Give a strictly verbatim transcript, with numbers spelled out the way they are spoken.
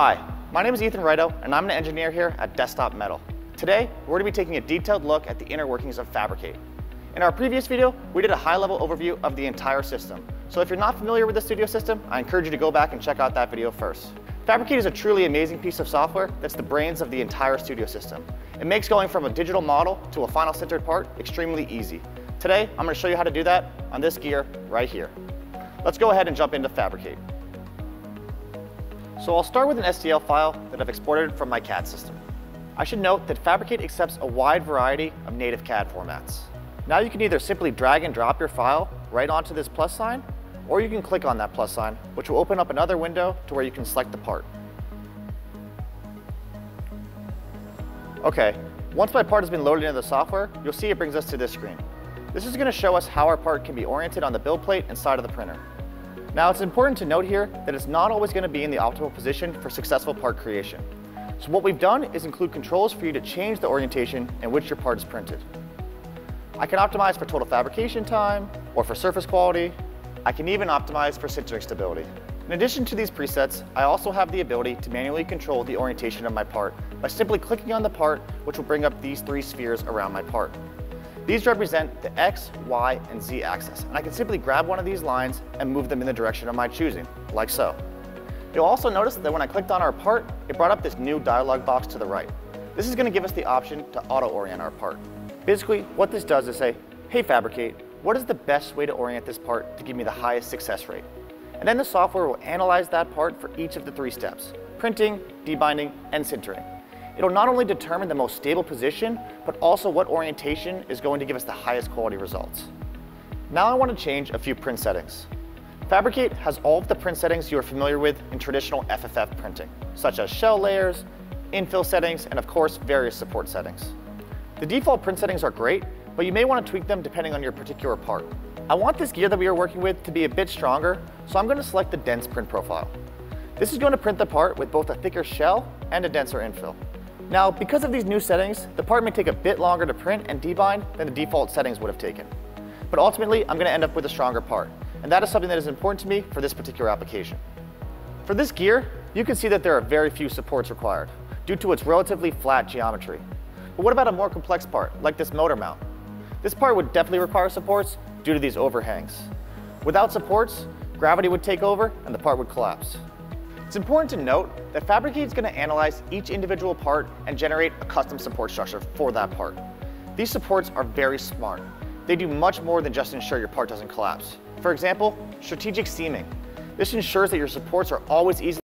Hi, my name is Ethan Rideau, and I'm an engineer here at Desktop Metal. Today, we're going to be taking a detailed look at the inner workings of Fabricate. In our previous video, we did a high-level overview of the entire system. So if you're not familiar with the Studio System, I encourage you to go back and check out that video first. Fabricate is a truly amazing piece of software that's the brains of the entire Studio System. It makes going from a digital model to a final centered part extremely easy. Today, I'm going to show you how to do that on this gear right here. Let's go ahead and jump into Fabricate. So I'll start with an S T L file that I've exported from my C A D system. I should note that Fabricate accepts a wide variety of native C A D formats. Now you can either simply drag and drop your file right onto this plus sign, or you can click on that plus sign, which will open up another window to where you can select the part. Okay, once my part has been loaded into the software, you'll see it brings us to this screen. This is going to show us how our part can be oriented on the build plate inside of the printer. Now it's important to note here that it's not always going to be in the optimal position for successful part creation. So what we've done is include controls for you to change the orientation in which your part is printed. I can optimize for total fabrication time or for surface quality. I can even optimize for centering stability. In addition to these presets, I also have the ability to manually control the orientation of my part by simply clicking on the part, which will bring up these three spheres around my part. These represent the X, Y, and Z axis, and I can simply grab one of these lines and move them in the direction of my choosing, like so. You'll also notice that when I clicked on our part, it brought up this new dialog box to the right. This is going to give us the option to auto-orient our part. Basically, what this does is say, hey Fabricate, what is the best way to orient this part to give me the highest success rate? And then the software will analyze that part for each of the three steps: printing, debinding, and sintering. It'll not only determine the most stable position, but also what orientation is going to give us the highest quality results. Now I want to change a few print settings. Fabricate has all of the print settings you are familiar with in traditional F F F printing, such as shell layers, infill settings, and of course, various support settings. The default print settings are great, but you may want to tweak them depending on your particular part. I want this gear that we are working with to be a bit stronger, so I'm going to select the dense print profile. This is going to print the part with both a thicker shell and a denser infill. Now, because of these new settings, the part may take a bit longer to print and debind than the default settings would have taken. But ultimately, I'm going to end up with a stronger part, and that is something that is important to me for this particular application. For this gear, you can see that there are very few supports required due to its relatively flat geometry. But what about a more complex part, like this motor mount? This part would definitely require supports due to these overhangs. Without supports, gravity would take over and the part would collapse. It's important to note that Fabricate is going to analyze each individual part and generate a custom support structure for that part. These supports are very smart. They do much more than just ensure your part doesn't collapse. For example, strategic seaming. This ensures that your supports are always easily